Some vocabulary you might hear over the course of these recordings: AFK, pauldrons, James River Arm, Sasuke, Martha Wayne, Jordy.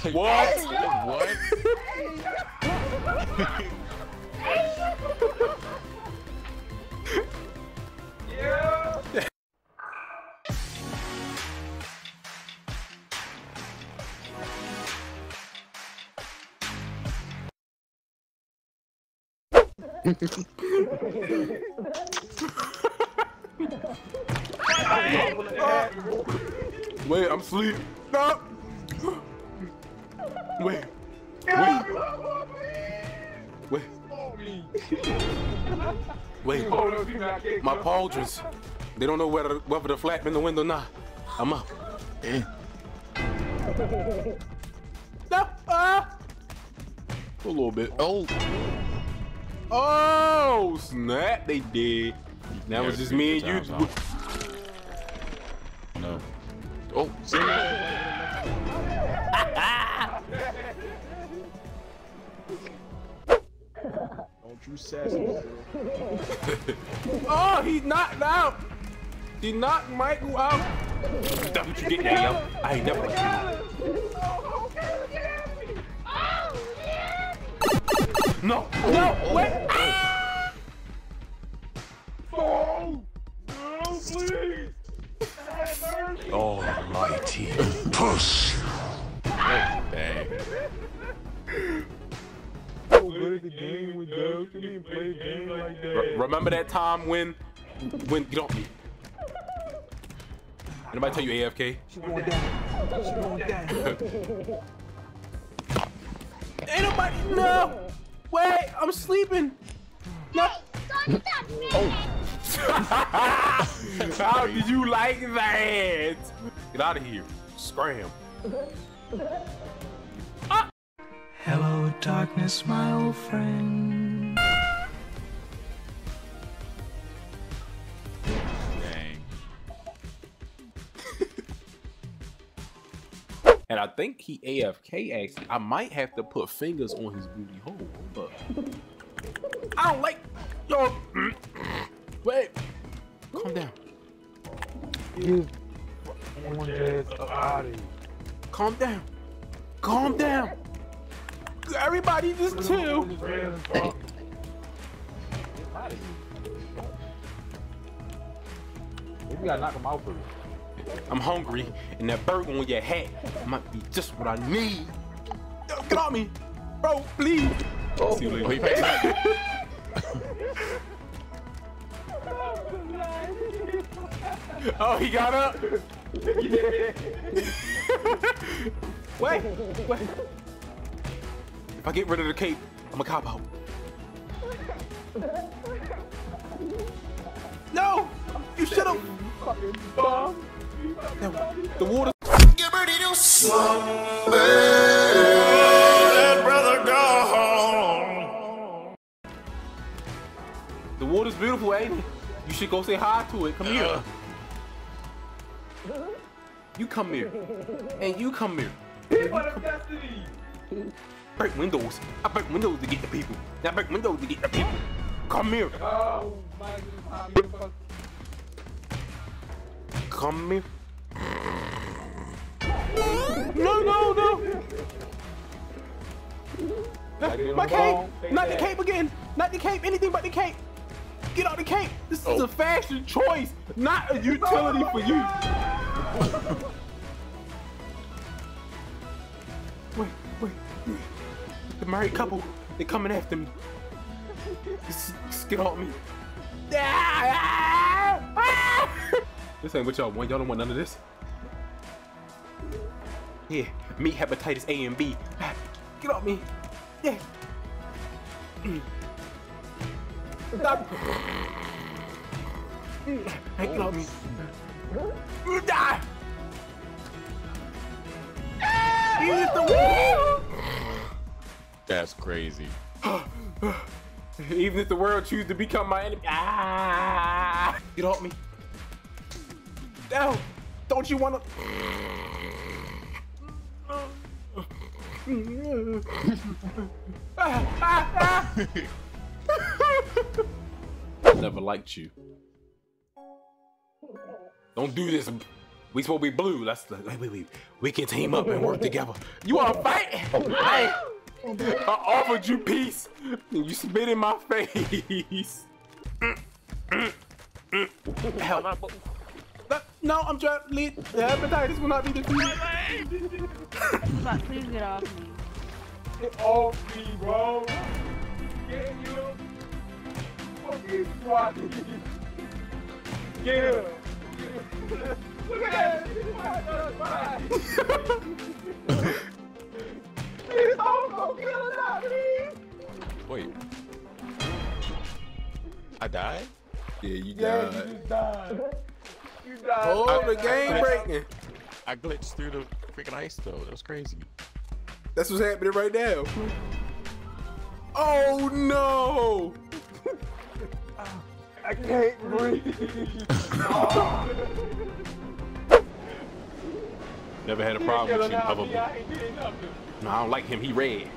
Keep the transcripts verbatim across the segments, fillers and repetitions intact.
What? What? Wait, I'm asleep. No. Wait. Wait. Wait. Wait. My pauldrons. They don't know whether whether to flap in the window or not. I'm up. Damn. No. Ah. A little bit. Oh. Oh snap! They did. That was just me and you. No. Oh. Don't you Sasuke. Oh, he knocked out. He knocked Michael out. That's what you get now, yo. I ain't never. Oh, okay, no! No! Wait! Ah! Oh! No, please! Almighty. Push! Ah! Hey, hey. Remember that time when... When... Get off me. Anybody tell you A F K? She won't die. She won't die. Ain't nobody... No! Wait, I'm sleeping. No. Don't touch me. Oh. How did you like that? Get out of here. Scram. Ah. Hello, darkness, my old friend. Dang. And I think he A F K actually. I might have to put fingers on his booty hole. But I don't like yo. Wait, calm down. You calm down. Calm down. Everybody just chill. Maybe I knock him out for you. I'm hungry, and that burger on your hat might be just what I need. Get on me, bro, please. Oh, see you later. Oh, he passed out. Oh, he got up. Yeah. Wait, wait. If I get rid of the cape, I'm a cop out. No, you should have. No, the water. Get ready to slumber. The water's beautiful, ain't it? You should go say hi to it. Come here. You come here. And you come here. People of destiny. Break windows. I break windows to get the people. I break windows to get the people. Come here. Oh, my God. Come here. No, no, no. no my cape. Not the cape again. Not the cape. Anything but the cape. Get out the cape! This oh. is a fashion choice, not a utility oh for you! wait, wait, wait. The married couple, they're coming after me. Just, just get off me. This ain't what y'all want. Y'all don't want none of this. Yeah, meat hepatitis A and B. Get off me. Yeah. Stop. Hang on me. You die. You hit the wall. That's crazy. Even if the world chooses to become my enemy. Ah! Get off me. No. Don't you want to? ah, ah, ah. Never liked you. Don't do this. We supposed to be blue. Let's wait, wait, wait. We can team up and work together. You want to fight? I, I offered you peace. You spit in my face. Mm, mm, mm. Help. No, I'm trying to lead. The hepatitis will not be defeated. Please get off me. Get off me, bro. Get you. Fucking squat. Get him. Look at that. Please don't go kill that, please. Wait. I died? Yeah, you died. Yeah, you just died. Oh, I, the game I, breaking. I glitched through the freaking ice though. That was crazy. That's what's happening right now. Oh no! I can't breathe. Oh. Never had a problem with you, probably. No, I don't like him. He red.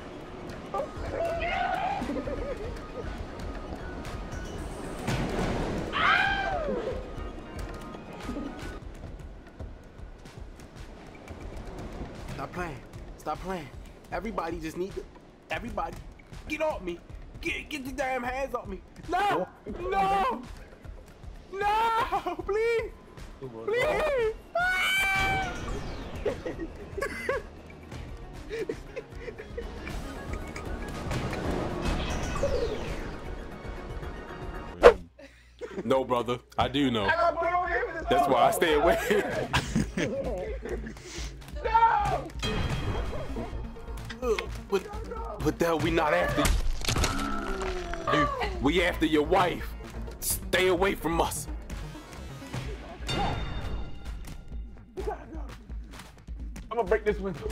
Stop playing. Stop playing. Everybody just need to... Everybody, get off me. Get get the damn hands off me. No! No! No! Please! Please! Ah! No, brother. I do know. That's why I stay away. No! But, but that we not after you. We after your wife. Stay away from us. I'm gonna break this window.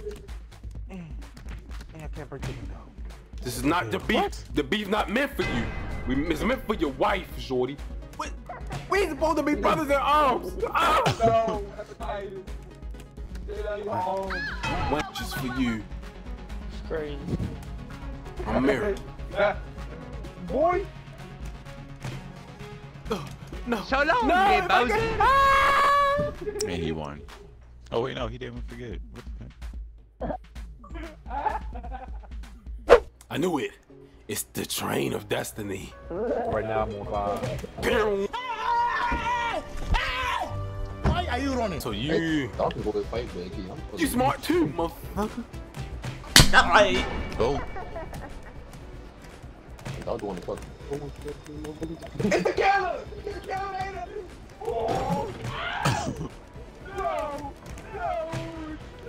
Man, I can't break this window. This is not the beef. What? The beef not meant for you. We, it's meant for your wife, Jordy. What? We supposed to be brothers in arms. Oh. No, hepatitis. What just for you? It's crazy. I'm married. Boy. Oh, no. So long, no, man, Bowser. Ah! And he won. Oh wait, no, he didn't forget. I knew it. It's the train of destiny. Right now I'm on fire. Are you running? So you. Hey, you smart too, motherfucker. Die. Go. It's the killer. It's the killer later. Oh. No. No.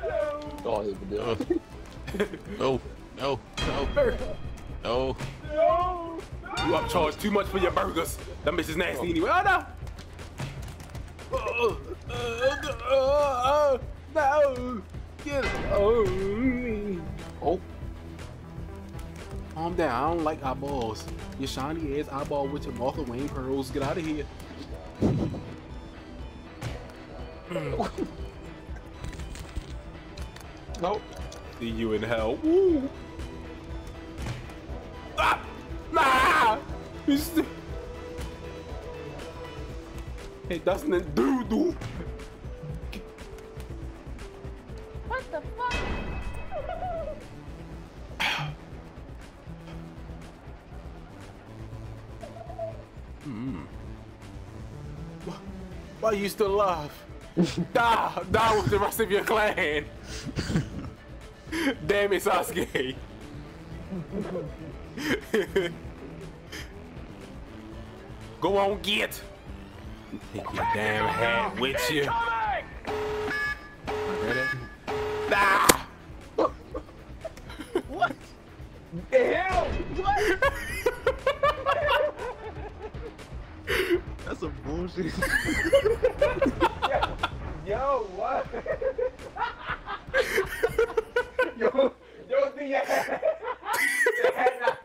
No. No. No. No. No. You upcharge too much for your burgers. That bitch is nasty anyway. Oh no. Oh, uh, uh, uh, uh, no! Get away! Oh! Calm down, I don't like eyeballs. Your shiny ass eyeball with your Martha Wayne pearls. Get out of here. Mm. Nope. See you in hell. Woo! Ah! Ah! It doesn't do do. What the fuck? Hmm. Why are you still alive? Die, die with the rest of your clan. Damn it, Sasuke. Go on, get. Take your damn hat with you. Ah! What? The hell? What? That's some bullshit. Yo, yo, what? Yo, yo, the hat. The hat not.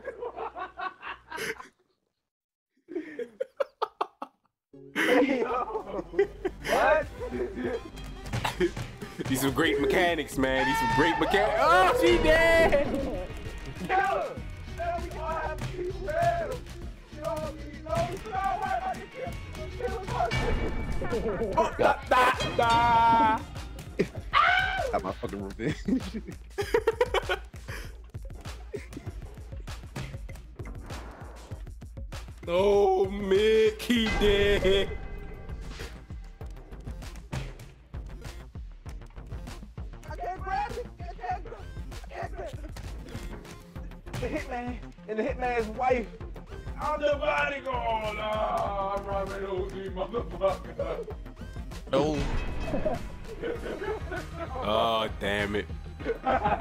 What? These some great mechanics, man. These some great mechanics. Oh, she dead! Kill her! Now we gonna have to be real. You know what I mean? No, no, why not? You can't kill her. Oh, da, da, da. Got my fucking revenge. Oh, Mickey dead. I can't grab it. I can't grab it. I can't grab it. The hitman and the hitman's wife. I'm the bodyguard. Oh, I'm Robin Hoodie, motherfucker. No. Oh, damn it.